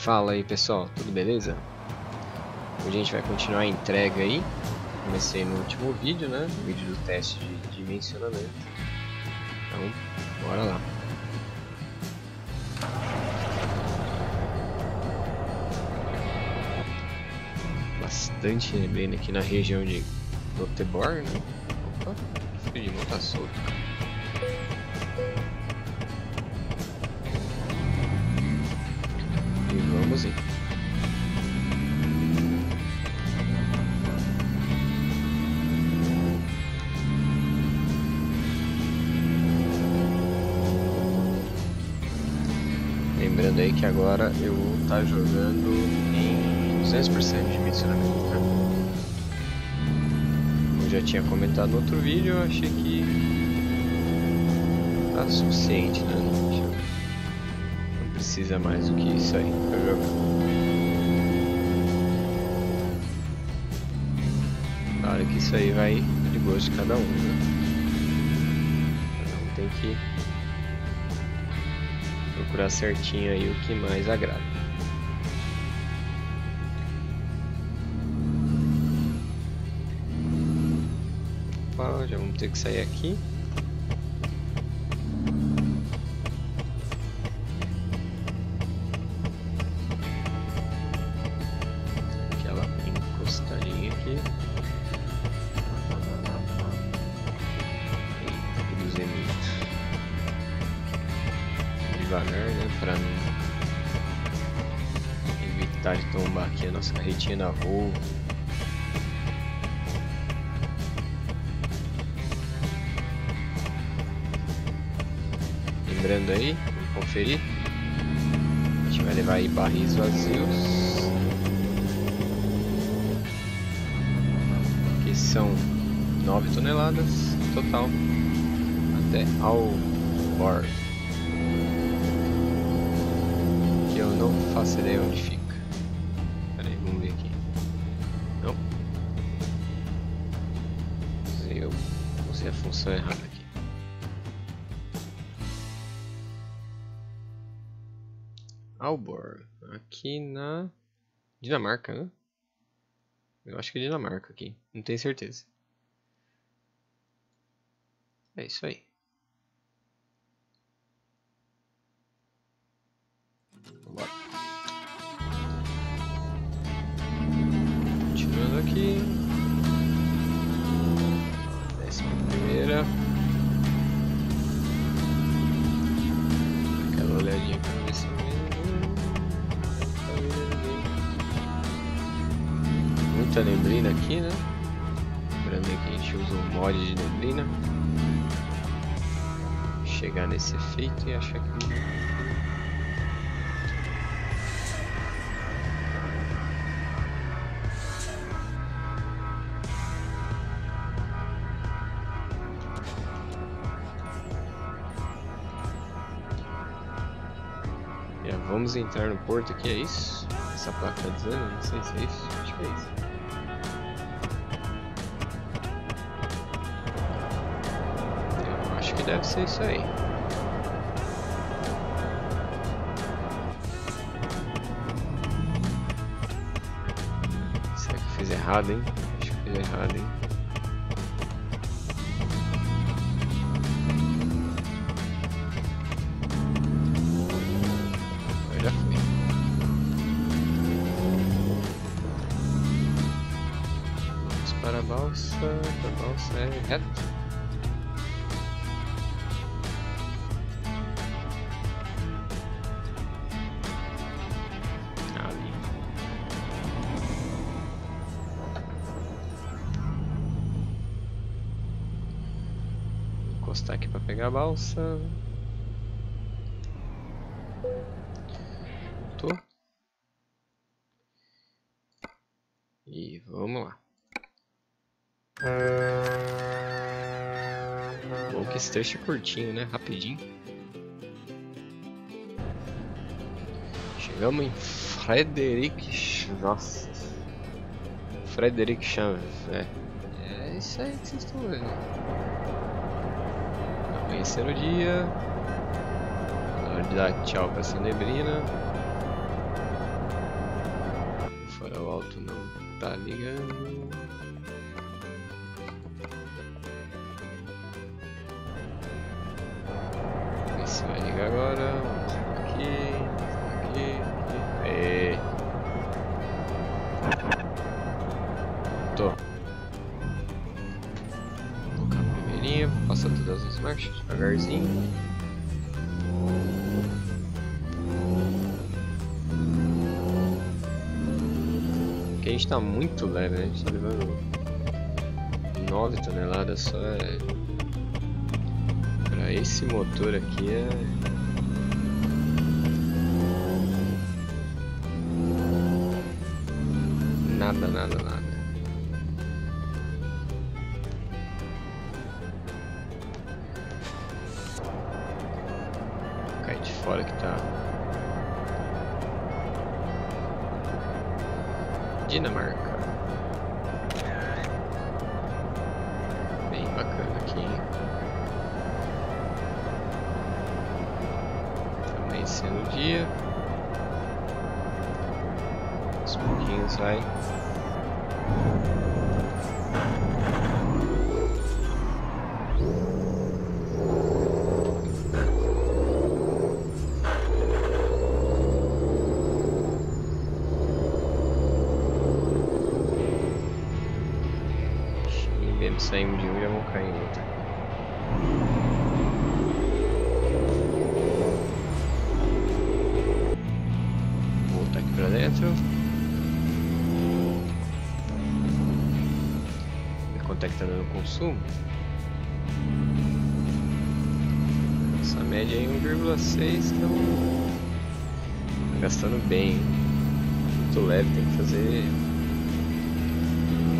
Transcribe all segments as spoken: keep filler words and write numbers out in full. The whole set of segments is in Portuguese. Fala aí pessoal, tudo beleza? Hoje a gente vai continuar a entrega aí. Comecei no último vídeo, né? O vídeo do teste de dimensionamento. Então, bora lá. Bastante neblina aqui na região de Göteborg, né? Opa, o fio de mão tá solto. E vamos ir. Lembrando aí que agora eu vou estar jogando em duzentos por cento de dimensionamento, né? Como já tinha comentado no outro vídeo, eu achei que tá suficiente, né? Não precisa mais do que isso aí para jogar. Claro que isso aí vai de gosto de cada um, né? Cada um tem que procurar certinho aí o que mais agrada. Opa, já vamos ter que sair aqui. Aquela encostadinha aqui. Eita, reduzir muito. Devagar, né, para evitar de tombar aqui a nossa carretinha na rua. Lembrando aí, vamos conferir. A gente vai levar aí barris vazios, que são nove toneladas total até Aalborg. Eu não faço ideia onde fica. Peraí, vamos ver aqui. Não. Eu usei a função errada aqui. Aalborg. Aqui na Dinamarca, né? Eu acho que é Dinamarca aqui. Não tenho certeza. É isso aí. Continuando aqui, décima primeira, aquela olhadinha para ver se não. Muita neblina aqui, né? Lembrando que a gente usa um mod de neblina. Vou chegar nesse efeito e achar que vamos entrar no porto aqui, é isso? Essa placa tá dizendo, não sei se é isso, acho que é isso. Eu acho que deve ser isso aí. Será que eu fiz errado, hein? Acho que eu fiz errado, hein? Balsa, para balsa é reto. Ali. Vou encostar aqui para pegar a balsa. Tô. E vamos lá. Bom que esse trecho é curtinho, né? Rapidinho. Chegamos em Frederick Chaves. Frederick Chaves, é. É isso aí que vocês estão vendo. Amanhecer o dia. Na hora de dar tchau pra essa neblina. alto, não tá ligando. Esse vai ligar agora. Vamos aqui, aqui, aqui. É. Tô. Vou colocar a primeirinha, vou passar todas as marchas devagarzinho. A gente tá muito leve, né? A gente tá levando nove toneladas só. É... Pra esse motor aqui é... Nada, nada, nada. Vou cair de fora que tá... Dinamarca. Bem bacana aqui. Também sendo o dia. Os pouquinhos vai. Saímos de um e já vamos cair em outra. Vou voltar aqui pra dentro. Ver quanto é que tá dando o consumo. Essa média aí um vírgula seis, então tá gastando bem. Muito leve, tem que fazer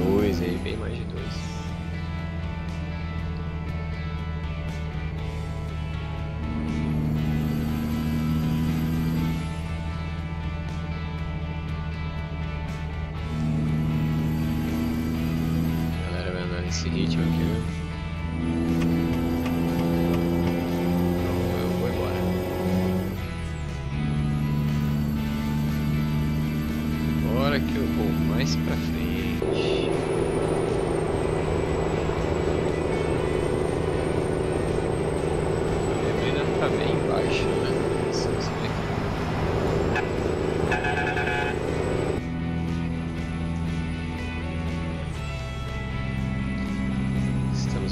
dois aí, bem mais de dois. Esse ritmo aqui, viu? Então eu vou embora. Agora que eu vou mais pra frente. A neblina tá bem baixa, né?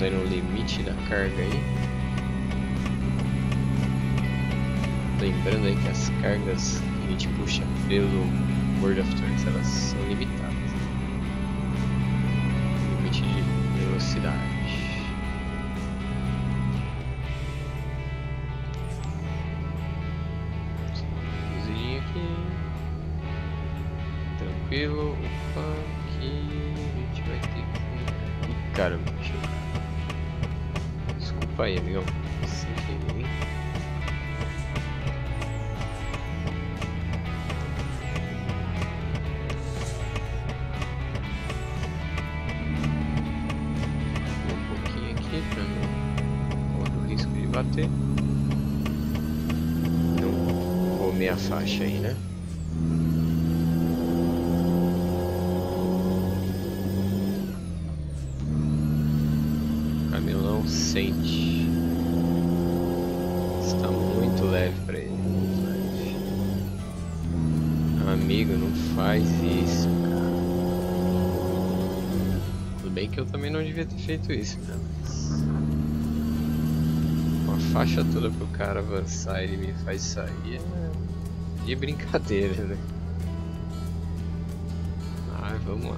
Era o limite da carga aí. Lembrando aí que as cargas que a gente puxa pelo World of Trucks, elas são limitadas. Limite de velocidade. Cozinha aqui. Tranquilo. Opa, aqui a gente vai ter que... Ih, caramba, deixa eu... Aí, amigão, sem querer. Um pouquinho aqui pra não correr o risco de bater. Não comer a faixa aí, né? Ele não sente. Está muito leve para ele. Muito leve. Amigo, não faz isso, cara. Tudo bem que eu também não devia ter feito isso, né? Mas... uma faixa toda pro cara avançar, ele me faz sair. É de brincadeira, né? Ah, vamos lá.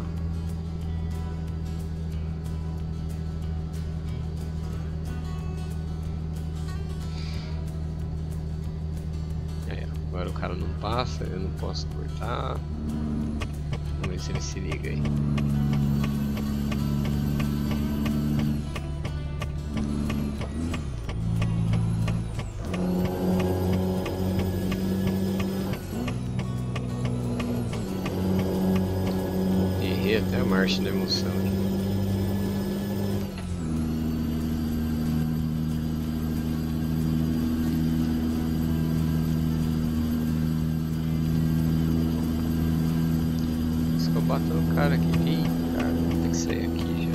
Agora o cara não passa, eu não posso cortar. Vamos ver se ele se liga aí. Errei até a marcha da emoção aqui. bateu no cara aqui. Ih, cara, vou ter que sair aqui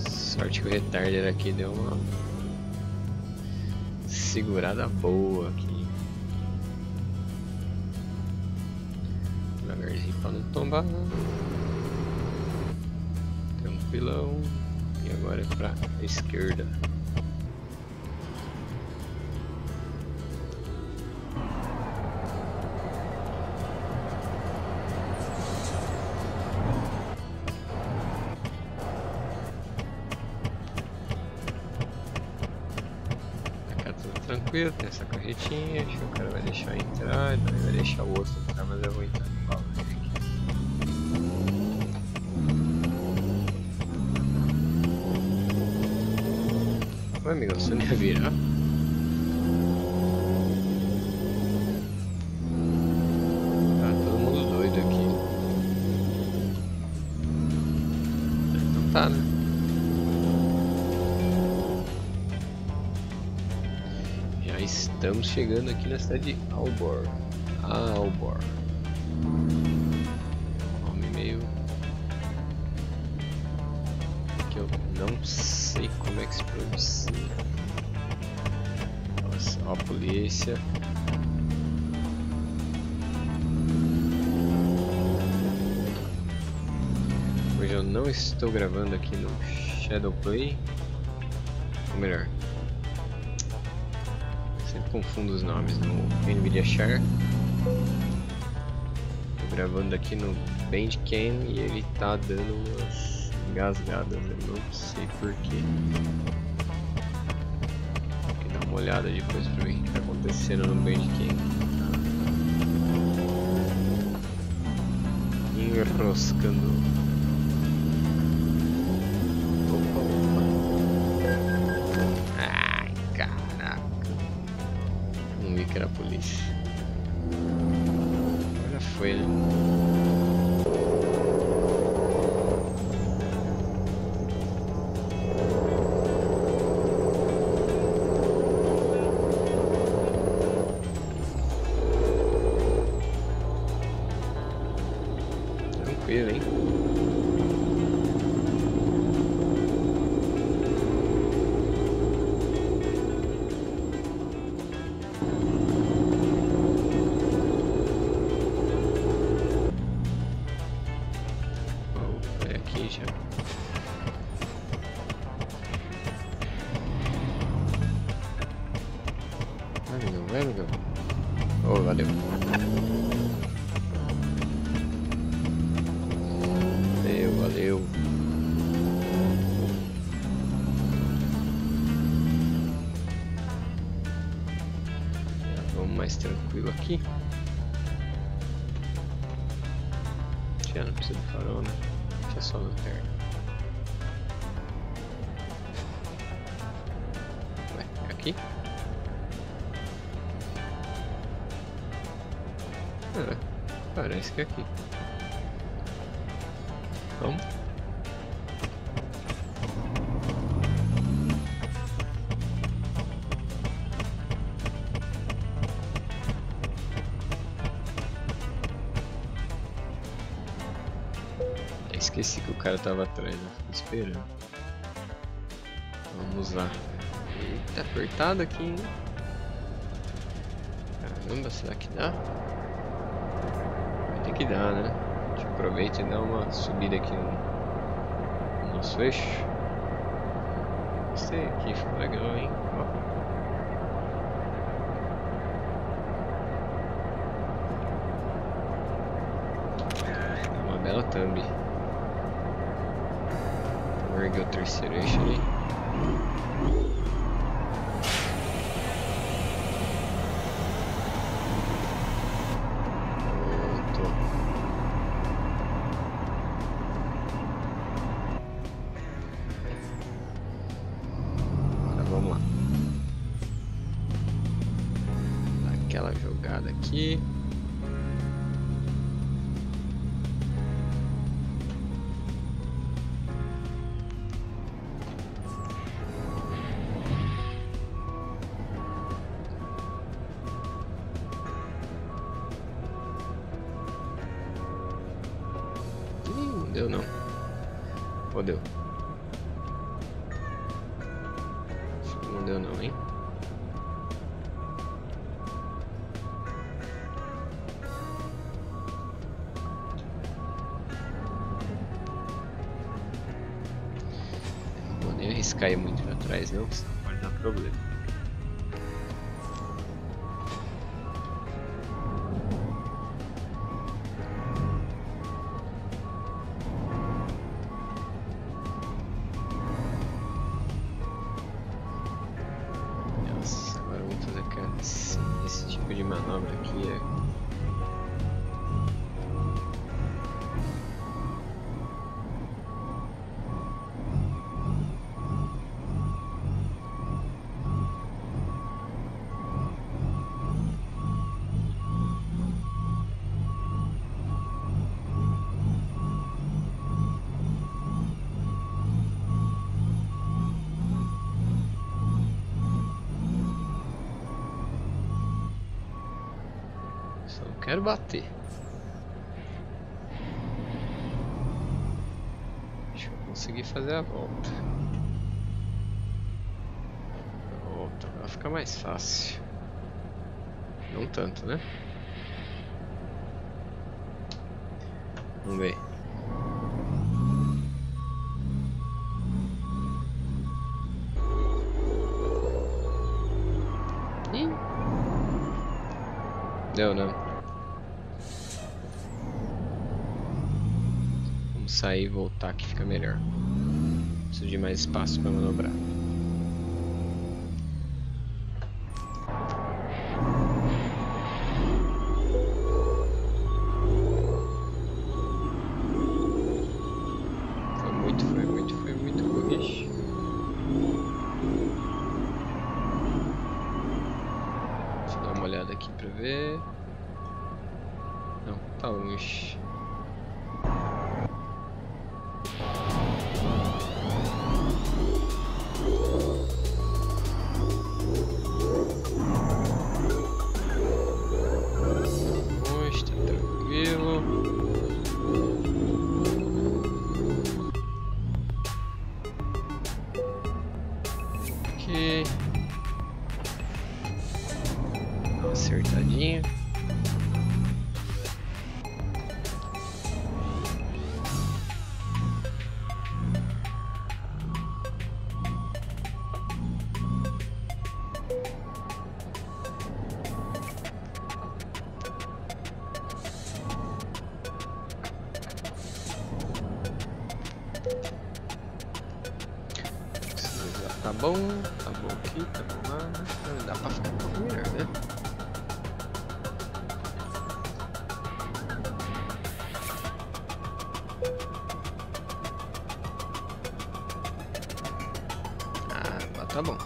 já. Sorte que o retarder aqui deu uma segurada boa aqui. Devagarzinho pra não tombar. Tranquilão. E agora é pra esquerda. Tá tudo tranquilo, tem essa carretinha. Acho que o cara vai deixar entrar, ele vai deixar o outro entrar, mas eu vou entrar de bala. Ô amigo, você não ia virar? Tá todo mundo doido aqui. Então tá, né? Já estamos chegando aqui na cidade de Aalborg. Aalborg. Nome meio... que eu não sei como é que se pronuncia. Nossa, ó a polícia. Hoje eu não estou gravando aqui no Shadowplay. Ou melhor, sempre confundo os nomes, no NVIDIA Share. Estou gravando aqui no Bandicam e ele tá dando umas engasgadas, eu não sei porquê. Tem que dar uma olhada depois pra ver o que tá acontecendo no Bandicam. Enroscando. Opa, opa. Ai, caraca. Não vi que era a polícia. Agora foi, né? Oh, valeu. Valeu, valeu. Já vamos mais tranquilo aqui. Já não precisa de farol, né? Deixa só a lanterna. Vai, é aqui? Ah, parece que é aqui. Vamos. Eu esqueci que o cara tava atrás, eu fico esperando. Vamos lá. Eita, apertado aqui, hein? Caramba, será que dá? Que dá, né? A gente aproveita e dá uma subida aqui no nosso eixo. Gostei aqui, ficou legal, hein? Ó. Uma bela thumb. Vou erguer o terceiro eixo ali. Aqui Deu não. Ou deu? Acho que não deu não, hein? Não vou nem arriscar ir muito pra trás não, senão pode dar problema. Quero bater. Deixa eu conseguir fazer a volta. A volta vai ficar mais fácil. Não tanto, né? Vamos ver. Ih. Deu não. Sair e voltar que fica melhor. Preciso de mais espaço para manobrar. Foi muito, foi muito, foi muito ruim. Deixa eu dar uma olhada aqui para ver. Não, tá longe. Tá bom, tá bom aqui, tá bom lá, dá pra ficar um pouco melhor, né? Ah, tá bom.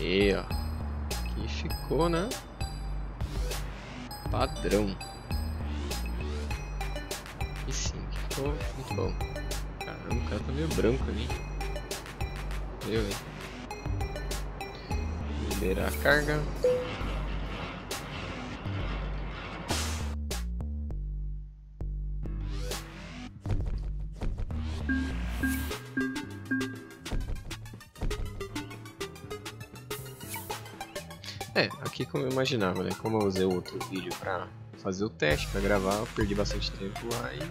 Aí, ó. Aqui ficou, né? Padrão. Oh, muito bom. Caramba, o cara tá meio branco ali. Deu, hein? Liberar a carga. É, aqui como eu imaginava, né? Como eu usei o outro vídeo pra fazer o teste, pra gravar, eu perdi bastante tempo lá e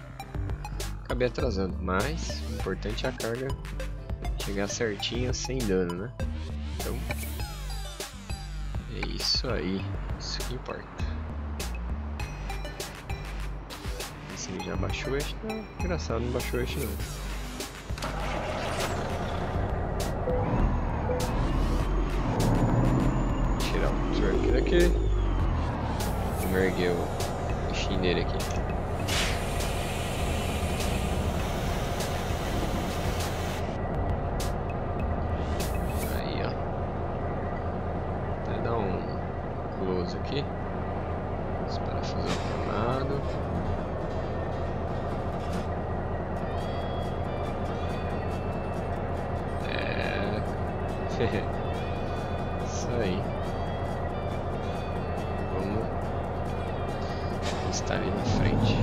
acabei atrasando, mas o importante é a carga chegar certinha sem dano, né? Então é isso aí, isso que importa. Esse ele já baixou este, não, engraçado, não baixou este não. Vou tirar o truck daqui. Vamos erguer o bichinho dele aqui. Aqui, os parafusos aplanados, é isso aí. Vamos está ali na frente.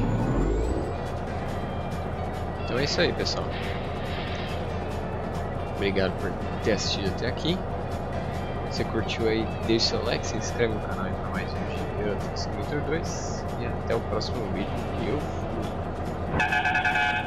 Então é isso aí, pessoal. Obrigado por ter assistido até aqui. Se você curtiu aí, deixe seu like, se inscreve no canal para mais um Euro Truck Simulator dois. E até o próximo vídeo. Eu fui.